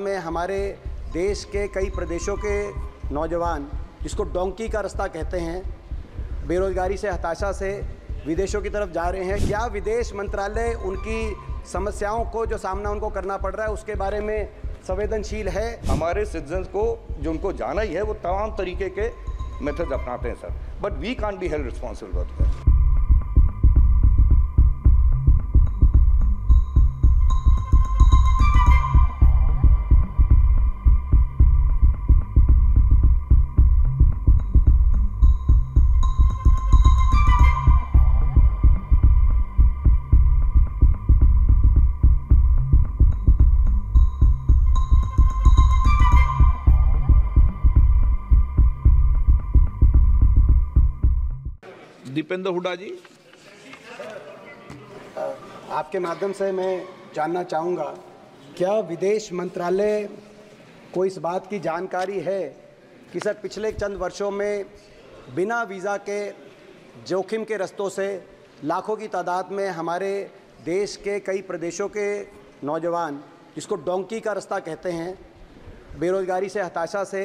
में हमारे देश के कई प्रदेशों के नौजवान, जिसको डोंकी का रास्ता कहते हैं, बेरोज़गारी से, हताशा से विदेशों की तरफ जा रहे हैं। क्या विदेश मंत्रालय उनकी समस्याओं को, जो सामना उनको करना पड़ रहा है, उसके बारे में संवेदनशील है? हमारे सिटीजन्स को जो उनको जाना ही है, वो तमाम तरीके के मेथड अपनाते हैं sir, but we can't be held responsible for that. Deepender Hooda ji, आपके माध्यम से मैं जानना चाहूँगा, क्या विदेश मंत्रालय को इस बात की जानकारी है कि सर पिछले चंद वर्षों में बिना वीज़ा के जोखिम के रास्तों से लाखों की तादाद में हमारे देश के कई प्रदेशों के नौजवान, जिसको डोंकी का रास्ता कहते हैं, बेरोज़गारी से, हताशा से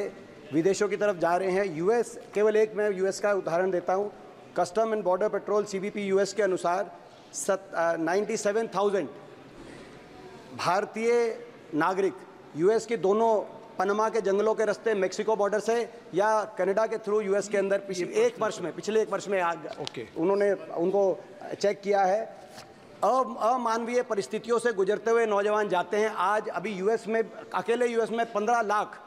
विदेशों की तरफ जा रहे हैं? यूएस, केवल एक मैं यूएस का उदाहरण देता हूँ। Custom and border patrol CBP US के अनुसार 97,000 भारतीय नागरिक US के दोनों पनामा के जंगलों के रास्ते, मेक्सिको बॉर्डर से या कनाडा के थ्रू US के अंदर पिछले एक वर्ष में उन्होंने उनको चेक किया है। अमानवीय परिस्थितियों से गुजरते हुए नौजवान जाते हैं। आज अभी अकेले US में 15 लाख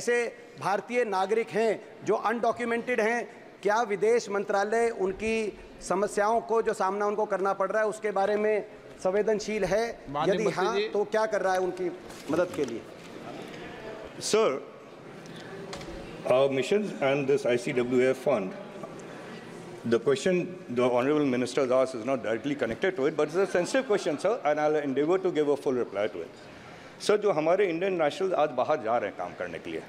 ऐसे भारतीय नागरिक हैं जो अनडॉक्यूमेंटेड हैं। क्या विदेश मंत्रालय उनकी समस्याओं को, जो सामना उनको करना पड़ रहा है, उसके बारे में संवेदनशील है? यदि हाँ, तो क्या कर रहा है उनकी मदद के लिए? Sir, our mission and this ICWF fund, the question the honourable minister asked is not directly connected to it, but it's a sensitive question sir, and I will endeavour to give a full reply to it. Sir, जो हमारे Indian national आज बाहर जा रहे हैं काम करने के लिए,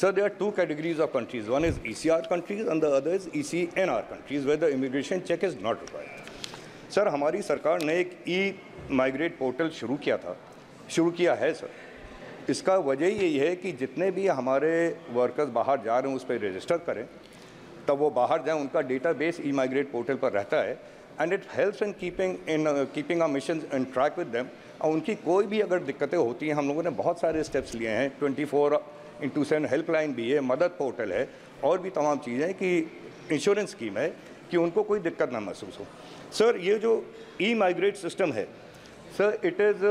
so there are two categories of countries. One is ECR countries and the other is ECNR countries, where the immigration check is not required. Sir, हमारी सरकार ने एक e-migrate portal शुरू किया है सर। इसका वजह यही है कि जितने भी हमारे वर्कर्स बाहर जा रहे हैं उस पर रजिस्टर करें, तब वो बाहर जाएं। उनका डेटाबेस e-migrate portal पर रहता है, and it helps in keeping our missions in track with them। और उनकी कोई भी अगर दिक्कतें होती हैं, हम लोगों ने बहुत सारे स्टेप्स लिए हैं। 24/7 हेल्पलाइन भी है, मदद पोर्टल है, और भी तमाम चीज़ें हैं, कि इंश्योरेंस स्कीम है, कि उनको कोई दिक्कत ना महसूस हो। सर, ये जो e-migrate सिस्टम है sir, it is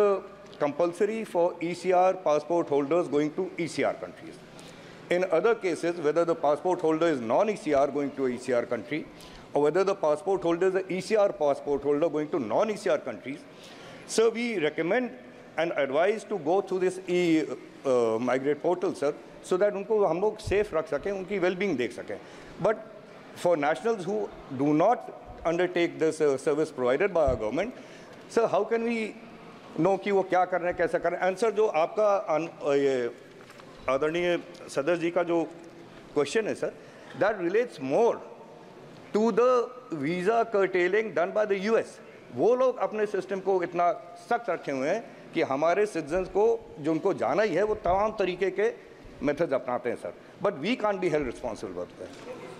compulsory for ECR passport holders going to ECR countries. In other cases, whether the passport holder is non ECR going to ECR country, और whether the passport holder is ECR passport holder going to non ECR countries, sir we recommend and advised to go through this e-migrate portal sir, so that उनको हम लोग safe रख सकें, उनकी well-being देख सकें। But for nationals who do not undertake this service provided by our government, sir, how can we know कि वो क्या कर रहे हैं, कैसे कर रहे हैं? Answer जो आपका ये आदरणीय सदर जी का जो question है sir, that relates more to the visa curtailing done by the US। वो लोग अपने सिस्टम को इतना सख्त रखे हुए हैं कि हमारे सिटीजन्स को जो उनको जाना ही है, वो तमाम तरीके के मेथड्स अपनाते हैं sir, but we can't be held responsible for that.